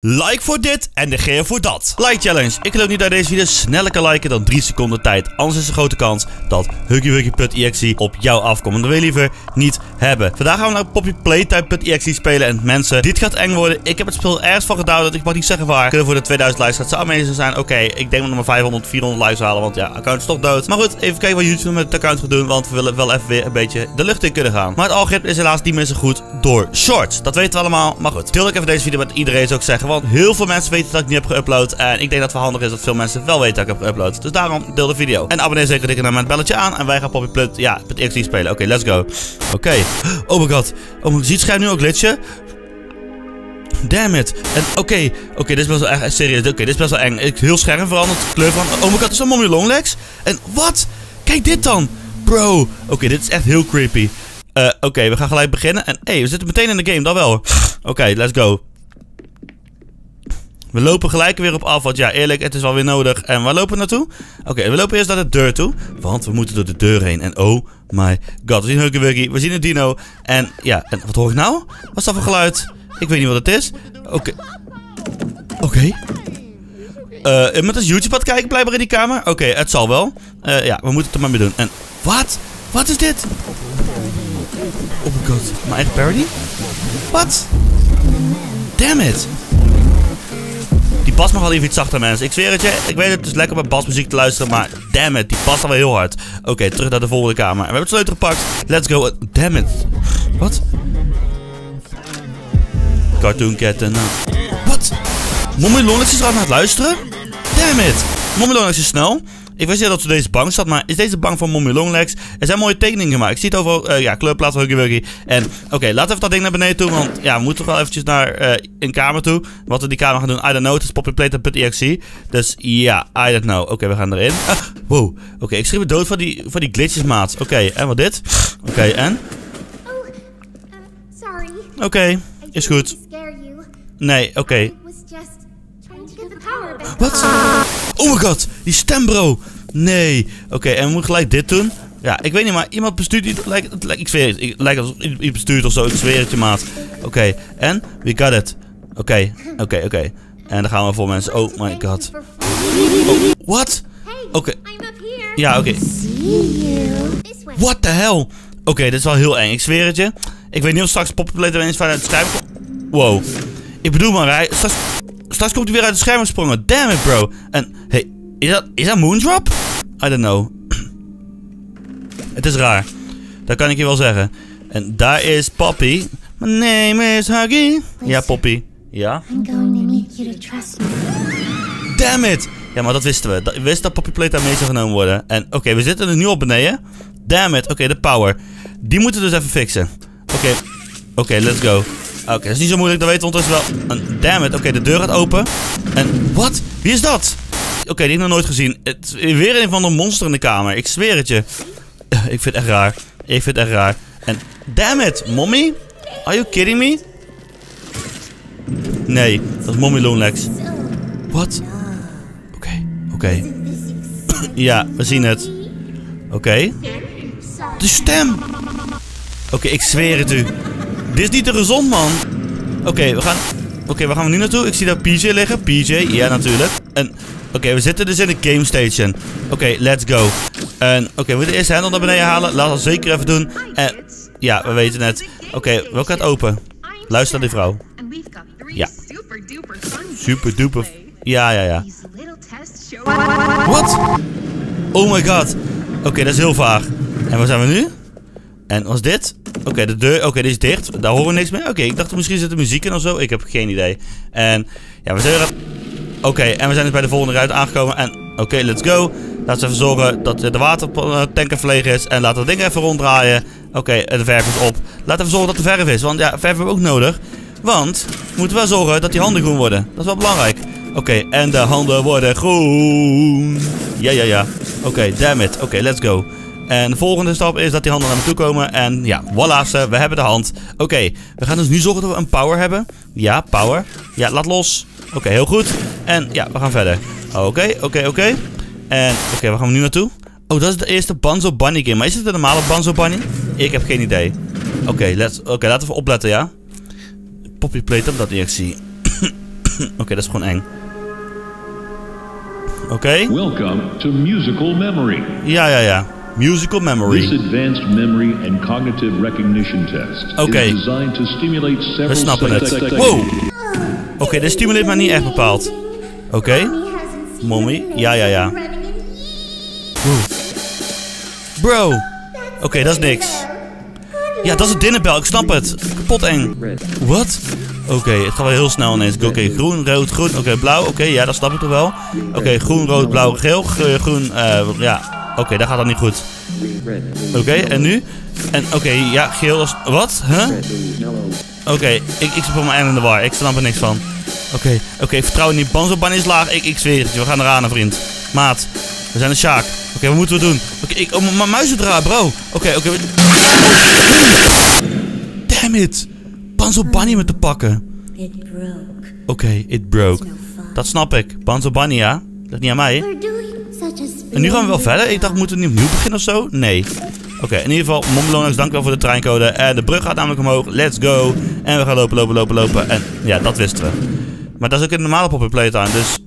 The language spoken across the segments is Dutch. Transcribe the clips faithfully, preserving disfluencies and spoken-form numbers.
Like voor dit en de geer voor dat. Like challenge. Ik geloof niet dat deze video sneller kan liken dan drie seconden tijd. Anders is de grote kans dat huggy wuggy punt e x e op jou afkomt. En dat wil je liever niet hebben. Vandaag gaan we naar Poppy Playtime punt e x e spelen. En mensen, dit gaat eng worden. Ik heb het spel ergens van gedaan. Dat ik mag niet zeggen waar. Kunnen voor de tweeduizend likes. Dat zou amazing zijn. Oké, okay, ik denk dat we maar vijfhonderd, vierhonderd likes halen. Want ja, account is toch dood. Maar goed, even kijken wat YouTube met het account gaat doen. Want we willen wel even weer een beetje de lucht in kunnen gaan. Maar het algoritme is helaas niet meer zo goed door shorts. Dat weten we allemaal. Maar goed, deel ik even deze video met iedereen, zou ik zeggen. Want heel veel mensen weten dat ik niet heb geüpload. En ik denk dat het handig is dat veel mensen wel weten dat ik heb geüpload. Dus daarom deel de video. En abonneer zeker dikker naar mijn belletje aan. En wij gaan Poppy Plut, ja, .exe spelen. Oké, okay, let's go. Oké. Okay. Oh my god. Oh, mijn zietscherm nu ook glitchen. Damn it. En oké. Okay. Oké, okay, dit is best wel echt serieus. Oké, okay, dit is best wel eng. Ik heel scherm veranderd. Kleur van. Oh my god, is dat Mommy Long Legs? En wat? Kijk dit dan. Bro. Oké, okay, dit is echt heel creepy. Uh, oké, okay, we gaan gelijk beginnen. En hé, hey, we zitten meteen in de game. Dan wel. Oké, okay, let's go. We lopen gelijk weer op af, want ja, eerlijk, het is alweer nodig. En waar lopen we naartoe? Oké, okay, we lopen eerst naar de deur toe, want we moeten door de deur heen. En oh my god, we zien Huggy Wuggy, we zien een dino. En ja, en wat hoor ik nou? Wat is dat voor geluid? Ik weet niet wat het is. Oké. Okay. Oké. Okay. Uh, iemand is YouTube aan het kijken blijkbaar in die kamer. Oké, okay, het zal wel. Uh, ja, we moeten het er maar mee doen. En wat? Wat is dit? Oh my god, mijn eigen parody? Wat? Damn it. Die bas mag wel even iets zachter, mensen. Ik zweer het je. Ik weet het, het is lekker om basmuziek te luisteren. Maar damn it, die bas al wel heel hard. Oké, okay, terug naar de volgende kamer. We hebben het sleutel gepakt. Let's go. Damn it. Wat? Cartoon Cat en... Wat? Mommy Long Legs is eraan aan het luisteren? Damn it. Mommy Long Legs is snel. Ik wist niet dat ze deze bank zat, maar is deze bank van Mommy Long Legs? Er zijn mooie tekeningen gemaakt. Ik zie het over, uh, ja, kleurplaat van Huggy Wuggy. En, oké, okay, laten we even dat ding naar beneden toe, want ja, we moeten toch wel eventjes naar uh, een kamer toe. Wat we die kamer gaan doen, I don't know. Het is poppy playtime punt e x e. Dus ja, yeah, I don't know. Oké, okay, we gaan erin. Ah, wow. Oké, okay, ik schreef me dood van die, van die glitches, maat. Oké, okay, en wat dit? Oké, okay, en? Oké, okay, is goed. Nee, oké. Okay. Wat? Oh my god, die stem, bro. Nee. Oké, okay, en we moeten gelijk dit doen. Ja, ik weet niet, maar iemand bestuurt die... Like, like, ik zweer het. Ik, lijkt alsof iemand bestuurt of zo. Ik zweer het je, maat. Oké, okay, en? We got it. Oké, okay, oké, okay, oké. Okay. En dan gaan we voor, mensen. Oh my god. Oh, what? Oké. Okay. Ja, oké. Okay. What the hell? Oké, okay, dit is wel heel eng. Ik zweer het je. Ik weet niet of straks Poppy Playtime eens vanuit het scherm komt. Wow. Ik bedoel maar, hij... Straks... Straks komt hij weer uit het scherm gesprongen. Damn it, bro. En, hey, is dat, is dat Moondrop? I don't know. Het is raar. Dat kan ik je wel zeggen. En daar is Poppy. My name is Huggy. Ja, Poppy. Ja? Damn it. Ja, maar dat wisten we. We wisten dat Poppy Playtime mee zou genomen worden. En, oké, okay, we zitten er nu op beneden. Damn it. Oké, okay, de power. Die moeten we dus even fixen. Oké. Okay. Oké, okay, let's go. Oké, okay, dat is niet zo moeilijk, dat weten we ondertussen wel. En, damn it, oké, okay, de deur gaat open. En, wat? Wie is dat? Oké, okay, die heb ik nog nooit gezien. Het is weer een van de monster in de kamer, ik zweer het je. Ik vind het echt raar. Ik vind het echt raar. En, damn it, mommy? Are you kidding me? Nee, dat is Mommy Long Legs. Wat? Oké, okay, oké. Okay. Ja, we zien het. Oké. Okay. De stem! Oké, okay, ik zweer het u. Dit is niet te gezond, man. Oké, okay, we gaan... Oké, okay, waar gaan we nu naartoe? Ik zie daar P J liggen. P J, ja, natuurlijk. En... Oké, okay, we zitten dus in de game station. Oké, okay, let's go. En... Oké, okay, we moeten eerst de hendel naar beneden halen. Laat dat zeker even doen. En... Ja, we weten het. Oké, okay, welke gaat open? Luister naar die vrouw. Ja. Super duper... Ja, ja, ja. Wat? Oh my god. Oké, okay, dat is heel vaag. En waar zijn we nu? En was dit? Oké, okay, de deur. Oké, okay, dit is dicht. Daar horen we niks meer. Oké, okay, ik dacht misschien zit er muziek in of zo. Ik heb geen idee. En ja, we zijn er. Oké, okay, en we zijn dus bij de volgende ruit aangekomen. En oké, okay, let's go. Laten we even zorgen dat de watertanker verleeg is. En laten we dat ding even ronddraaien. Oké, okay, de verf is op. Laten we zorgen dat de verf is. Want ja, verf hebben we ook nodig. Want we moeten wel zorgen dat die handen groen worden. Dat is wel belangrijk. Oké, okay, en de handen worden groen. Ja, ja, ja. Oké, okay, damn it. Oké, okay, let's go. En de volgende stap is dat die handen naar me toe komen. En ja, voilà ze, we hebben de hand. Oké, okay, we gaan dus nu zorgen dat we een power hebben. Ja, power. Ja, laat los. Oké, okay, heel goed. En ja, we gaan verder. Oké, okay, oké, okay, oké. Okay. En oké, okay, waar gaan we nu naartoe? Oh, dat is de eerste Bunzo Bunny game. Maar is het de normale Bunzo Bunny? Ik heb geen idee. Oké, okay, okay, laten we even opletten, ja. Poppy Playtime, dat ik zie. Oké, okay, dat is gewoon eng. Oké. Okay. Welcome to musical memory. Ja, ja, ja. Musical memory. This advanced memory and cognitive recognition test. Oké. Okay. We snappen het. Wow. Oké, okay, dit stimuleert maar niet echt bepaald. Oké. Okay. Mommy. Ja, ja, ja. Oeh. Bro. Oké, okay, dat is niks. Ja, dat is een dinnerbel. Ik snap het. Kapot eng. Wat? Oké, okay, het gaat wel heel snel ineens. Oké, okay, groen, rood, groen. Oké, okay, blauw. Oké, okay, ja, dat snap ik toch wel. Oké, okay, groen, rood, blauw, geel. Groen, uh, ja. Oké, okay, dat gaat dan niet goed. Oké, okay, en nu? En oké, okay, ja, geel is... Wat? Huh? Oké, okay, ik, ik zit voor mijn eind in de war. Ik snap er niks van. Oké, okay, oké, okay, vertrouwen in die Bunzo Bunny is laag. Ik, ik zweer het je. We gaan eraan, vriend. Maat, we zijn de Sjaak. Oké, okay, wat moeten we doen? Oké, okay, ik... Oh, mijn muizendraad, bro. Oké, okay, oké. Okay, we... Damn it. Bunzo Bunny met te pakken. Oké, okay, it broke. Dat snap ik. Bunzo Bunny, ja. Dat niet aan mij. En nu gaan we wel verder. Ik dacht, moeten we niet opnieuw beginnen of zo? Nee. Oké, okay, in ieder geval, Mommy Long Legs, dankjewel voor de treincode. En de brug gaat namelijk omhoog. Let's go. En we gaan lopen, lopen, lopen, lopen. En ja, dat wisten we. Maar dat is ook in de normale Poppy Playtime, dus...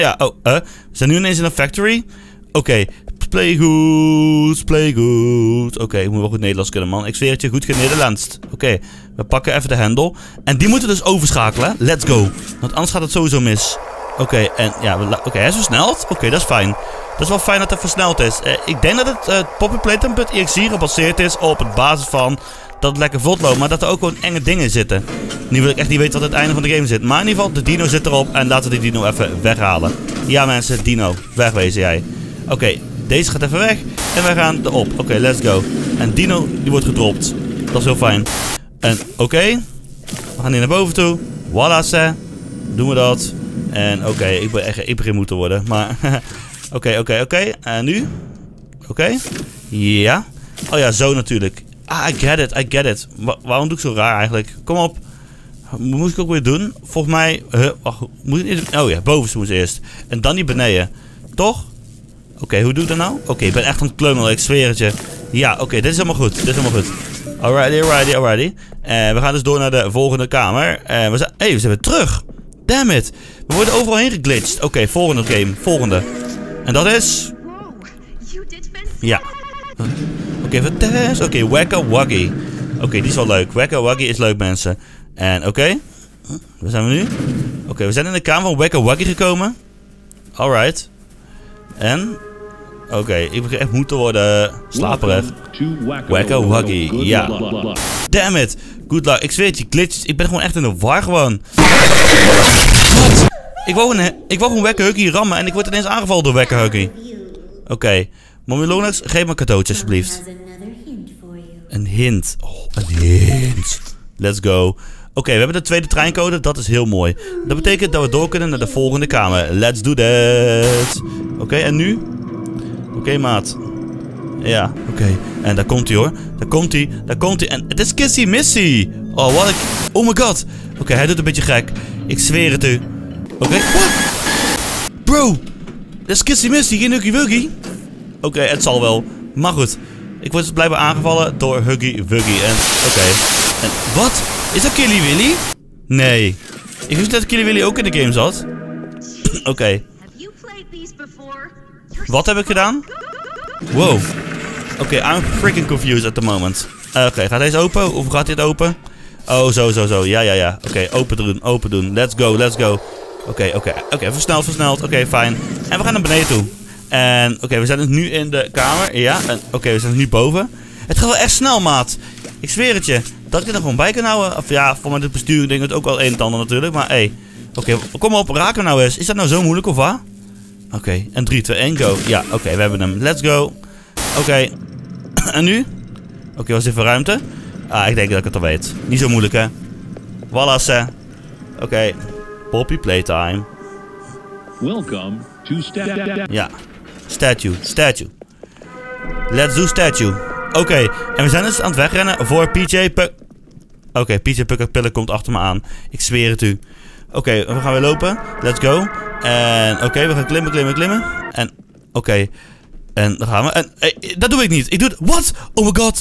ja, oh, eh. Uh. We zijn nu ineens in een factory. Oké. Okay. Playgoed, playgoed. Oké, okay, ik moet wel goed Nederlands kunnen, man. Ik zweer het je, goed genederlandst. Oké, okay, we pakken even de hendel. En die moeten dus overschakelen. Let's go. Want anders gaat het sowieso mis. Oké, okay, en ja, oké, okay, hij is versneld. Oké, okay, dat is fijn. Dat is wel fijn dat hij versneld is. Uh, ik denk dat het uh, poppyplaytime punt E X E gebaseerd is op het basis van dat het lekker vlot loopt, maar dat er ook gewoon enge dingen zitten. Nu wil ik echt niet weten wat het einde van de game zit. Maar in ieder geval, de dino zit erop en laten we die dino even weghalen. Ja mensen, dino, wegwezen jij. Oké. Okay. Deze gaat even weg. En wij gaan erop. Oké, okay, let's go. En Dino, die wordt gedropt. Dat is heel fijn. En oké. Okay, we gaan hier naar boven toe. Voilà, ze. Doen we dat. En oké, okay, ik ben echt ik begin moeten worden. Maar oké, oké, oké. En nu? Oké. Okay. Ja. Oh ja, zo natuurlijk. Ah, I get it, I get it. Wa waarom doe ik zo raar eigenlijk? Kom op. Moest ik ook weer doen? Volgens mij... Huh, wacht, moet ik eerst... Oh ja, bovenste moest eerst. En dan die beneden. Toch? Oké, okay, hoe doe ik dat nou? Oké, okay, ik ben echt aan het klungelen, ik zweer het je. Ja, oké, okay, dit is helemaal goed, dit is helemaal goed. Alrighty, alrighty, alrighty. Uh, we gaan dus door naar de volgende kamer. Hé, uh, we, hey, we zijn weer terug. Damn it. We worden overal heen geglitcht. Oké, okay, volgende game, volgende. En dat is... Ja. Oké, okay, wat is? Oké, okay, Wacka Waggy. Oké, okay, die is wel leuk. Wacka Waggy is leuk, mensen. En oké. Okay. Huh, waar zijn we nu? Oké, okay, we zijn in de kamer van Wacka Waggy gekomen. Alright. En... Oké, okay, ik begin echt moe te worden. Slaperig. Wacka Waggy. Ja. Damn it. Good luck. Ik zweer het, je glitcht. Ik ben gewoon echt in de war gewoon. Wat? Ik wou een, ik wou gewoon Wacka Waggy rammen en ik word ineens aangevallen door Wacka Waggy. Oké. Okay. Mommy Long Legs, geef me een cadeautje alsjeblieft. Een hint. Oh, een hint. Let's go. Oké, okay, we hebben de tweede treincode. Dat is heel mooi. Dat betekent dat we door kunnen naar de volgende kamer. Let's do that. Oké, okay, en nu? Oké, okay, maat. Ja, oké. Okay. En daar komt hij hoor. Daar komt hij. Daar komt hij. En het is Kissy Missy. Oh, wat ik... Oh my god. Oké, okay, hij doet een beetje gek. Ik zweer het u. Oké. Okay. Bro. Dat is Kissy Missy, geen Huggy Wuggy. Oké, okay, het zal wel. Maar goed. Ik word dus blijkbaar aangevallen door Huggy Wuggy. En oké. Okay. En wat? Is dat Killy Willy? Nee. Ik wist dat Killy Willy ook in de game zat. Oké. Okay. Wat heb ik gedaan? Wow. Oké, okay, I'm freaking confused at the moment. Oké, okay, gaat deze open? Of gaat dit open? Oh, zo, zo, zo. Ja, ja, ja. Oké, okay, open doen, open doen. Let's go, let's go. Oké, okay, oké. Okay, oké, okay, versneld, versneld. Oké, okay, fijn. En we gaan naar beneden toe. En oké, okay, we zijn dus nu in de kamer. Ja, en oké, okay, we zijn dus nu boven. Het gaat wel echt snel, maat. Ik zweer het je. Dat ik er gewoon bij kan houden. Of ja, voor mij dit besturing ding het ook wel een en ander natuurlijk. Maar hé. Hey. Oké, okay, kom op. Raak hem nou eens. Is dat nou zo moeilijk of wat? Oké, okay, en drie, twee, één, go. Ja, oké, okay, we hebben hem. Let's go. Oké, okay. En nu? Oké, okay, was dit voor ruimte? Ah, ik denk dat ik het al weet. Niet zo moeilijk, hè? Voilà, hè. Oké, okay. Poppy Playtime. Welcome to statue. Ja, statue, statue. Let's do statue. Oké, okay. En we zijn dus aan het wegrennen voor P J Puck... Oké, okay, P J Puck Pillen komt achter me aan. Ik zweer het u. Oké, okay, we gaan weer lopen. Let's go. En oké, okay, we gaan klimmen, klimmen, klimmen. En oké. Okay. En daar gaan we. En hey, dat doe ik niet. Ik doe het. Wat? Oh my god.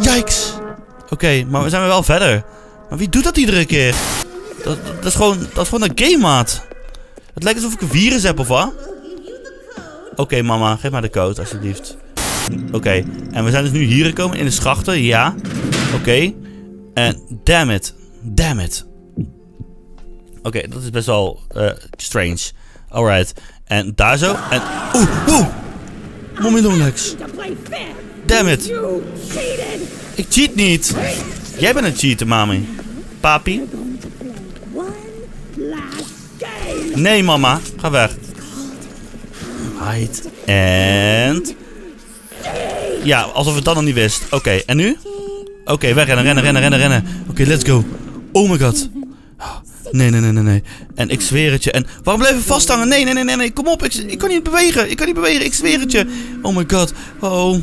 Yikes. Oké, okay, maar we zijn wel verder. Maar wie doet dat iedere keer? Dat, dat, dat, is gewoon, dat is gewoon een game, maat. Het lijkt alsof ik een virus heb, of wat? Oké, okay, mama. Geef maar de code, alsjeblieft. Oké. Okay. En we zijn dus nu hier gekomen, in de schachten. Ja. Oké. Okay. En damn it. Damn it. Oké, okay, dat is best wel uh, strange. Alright. En daar zo. En... Oeh, oeh. Mommy Long Legs. Damn it. Ik cheat niet. Jij bent een cheater, mami. Papi. Nee, mama. Ga weg. Right. En... Ja, alsof het dan nog niet wist. Oké, okay, en nu? Oké, okay, wegrennen, rennen, rennen, rennen, rennen. Oké, okay, let's go. Oh my god. Nee, nee, nee, nee, nee. En ik zweer het je. En waarom blijven vasthangen? Nee, nee, nee, nee, nee. Kom op. Ik, ik kan niet bewegen. Ik kan niet bewegen. Ik zweer het je. Oh my god. Oh.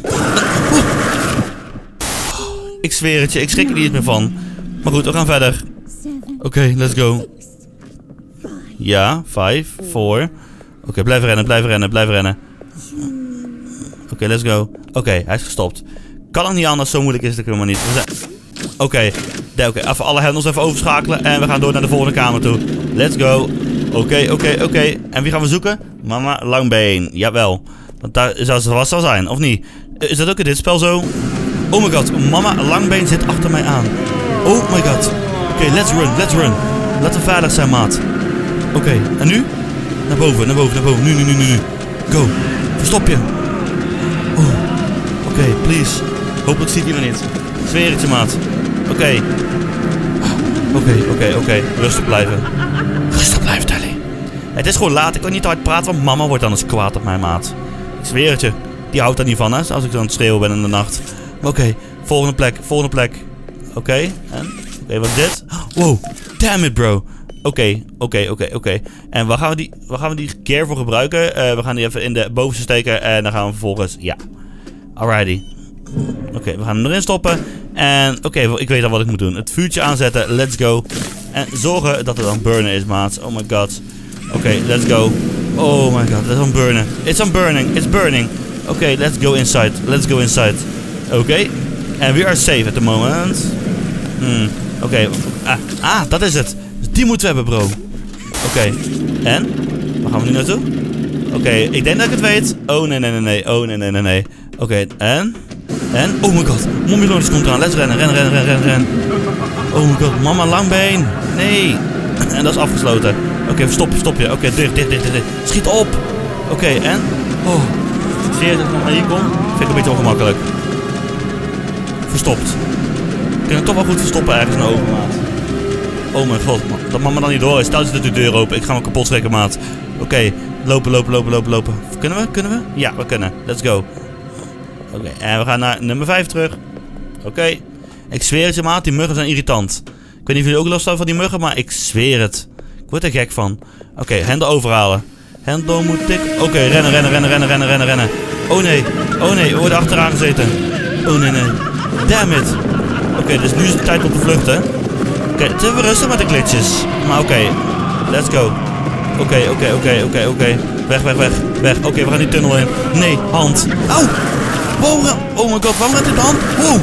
Ik zweer het je. Ik schrik er niet meer van. Maar goed, we gaan verder. Oké, okay, let's go. Ja, vijf, vier. Oké, okay, blijf rennen, blijf rennen, blijf rennen. Oké, okay, let's go. Oké, okay, hij is gestopt. Kan het niet anders. Zo moeilijk is het helemaal niet. Oké. Okay. Oké, okay, even alle hendels even overschakelen. En we gaan door naar de volgende kamer toe. Let's go. Oké, okay, oké, okay, oké. Okay. En wie gaan we zoeken? Mama Langbeen. Jawel. Want daar zou ze vast wel zijn, of niet? Is dat ook in dit spel zo? Oh my god, Mama Langbeen zit achter mij aan. Oh my god. Oké, okay, let's run, let's run. Laten we veilig zijn, maat. Oké, okay, en nu? Naar boven, naar boven, naar boven. Nu, nu, nu, nu, nu. Go. Verstop je. Oh. Oké, okay, please. Hopelijk ziet hij me niet. Zweer het je, maat. Oké. Okay. Oké, okay, oké, okay, oké. Okay. Rustig blijven. Rustig blijven, Telly. Het is gewoon laat. Ik kan niet te hard praten, want mama wordt dan eens kwaad op mijn maat. Ik zweer het je. Die houdt daar niet van, hè. Als ik dan aan het schreeuwen ben in de nacht. Oké, okay, volgende plek, volgende plek. Oké, okay, en? Oké, okay, wat is dit? Wow, damn it, bro. Oké, okay, oké, okay, oké, okay, oké. Okay. En waar gaan we die, waar gaan we die care voor gebruiken? Uh, we gaan die even in de bovenste steken en dan gaan we vervolgens... Ja. Alrighty. Oké, okay, we gaan hem erin stoppen. En oké, okay, ik weet al wat ik moet doen. Het vuurtje aanzetten, let's go. En zorgen dat het aan burnen is, maat. Oh my god. Oké, okay, let's go. Oh my god, het is aan burnen. It's on burning, it's burning. Oké, okay, let's go inside, let's go inside. Oké, okay. En we are safe at the moment. Hmm. Oké, okay. ah, ah, dat is het. Die moeten we hebben, bro. Oké, okay. En? Waar gaan we nu naartoe? Oké, okay. Ik denk dat ik het weet. Oh nee, nee, nee, nee, oh nee, nee, nee, nee. Oké, okay. En? En, oh my god, Mommy Long Legs komt eraan. Let's rennen, rennen, rennen, rennen, rennen. Oh my god, Mama Langbeen. Nee. En dat is afgesloten. Oké, okay, stop, stop je. Oké, okay, dicht, dicht, dicht, dicht. Schiet op. Oké, okay, en? Oh. Zie je dat ik nog naar hier kom? Vind ik een beetje ongemakkelijk. Verstopt. Ik kan het toch wel goed verstoppen ergens in de open, maat. Oh mijn god, man. Dat mama dan niet door is. Stel je dat de deur open. Ik ga me kapot schrikken, maat. Oké, okay. Lopen, lopen, lopen, lopen, lopen. Kunnen we? Kunnen we? Ja, we kunnen. Let's go. Oké, okay, en we gaan naar nummer vijf terug. Oké. Okay. Ik zweer het je, maat. Die muggen zijn irritant. Ik weet niet of jullie ook last hebben van die muggen, maar ik zweer het. Ik word er gek van. Oké, okay, hendel overhalen. Hendel moet ik... Oké, okay, rennen, rennen, rennen, rennen, rennen, rennen, rennen. Oh nee. Oh nee, we worden achteraan gezeten. Oh nee, nee. Damn it. Oké, okay, dus nu is het tijd om te vluchten. Oké, okay, het is even rustig met de glitches. Maar oké. Okay. Let's go. Oké, okay, oké, okay, oké, okay, oké, okay, oké. Okay. Weg, weg, weg, weg. Oké, okay, we gaan die tunnel in. Nee, hand. Au! Wow, oh my god, waarom rent hij de hand? Wow.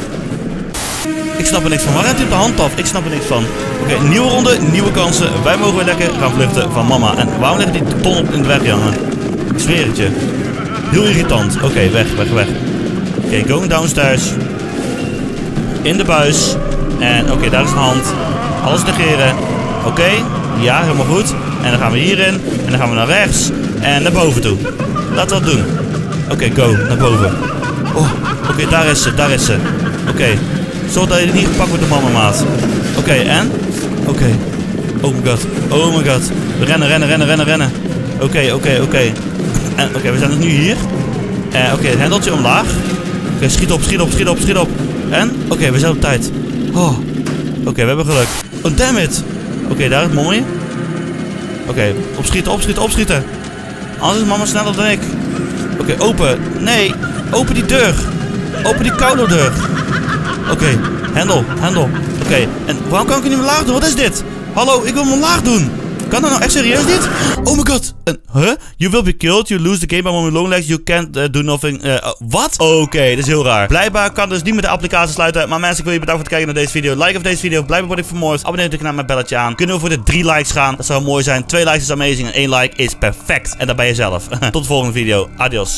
Ik snap er niks van. Waar rent hij de hand af? Ik snap er niks van. Oké, okay, nieuwe ronde, nieuwe kansen. Wij mogen weer lekker gaan vluchten van mama. En waarom ligt die ton op in de weg, jongen? Ik zweer het je. Heel irritant. Oké, okay, weg, weg, weg. Oké, okay, going downstairs. In de buis. En oké, okay, daar is de hand. Alles negeren. Oké, okay, ja, helemaal goed. En dan gaan we hierin. En dan gaan we naar rechts. En naar boven toe. Laten we dat doen. Oké, okay, go, naar boven. Oh, oké, okay, daar is ze, daar is ze. Oké, okay. Zorg dat je niet gepakt wordt door mama, maat. Oké, okay, en? Oké. Okay. Oh my god, oh my god. Rennen, rennen, rennen, rennen, rennen. Oké, okay, oké, okay, oké. Okay. En oké, okay, we zijn dus nu hier. Uh, oké, okay, het hendeltje omlaag. Oké, okay, schiet op, schiet op, schiet op, schiet op. En? Oké, okay, we zijn op tijd. Oh. Oké, okay, we hebben geluk. Oh, damn it. Oké, okay, daar is het mooie. Oké, okay, opschieten, opschieten, opschieten. Anders is mama sneller dan ik. Oké, okay, open. Nee. Open die deur. Open die koude deur. Oké, okay. Hendel, hendel. Oké, okay. En waarom kan ik hem niet omlaag doen? Wat is dit? Hallo, ik wil hem omlaag doen. Kan dat nou echt serieus niet? Oh my god. En, huh? You will be killed. You lose the game by Mommy Long Legs. You can't uh, do nothing. Uh, Wat? Oké, okay, dat is heel raar. Blijkbaar kan dus niet met de applicatie sluiten. Maar mensen, ik wil je bedanken voor het kijken naar deze video. Like of deze video. Blijkbaar word ik vermoord. Abonneer natuurlijk naar mijn belletje aan. Kunnen we voor de drie likes gaan? Dat zou mooi zijn. Twee likes is amazing. En één like is perfect. En dat ben je zelf. Tot de volgende video. Adios.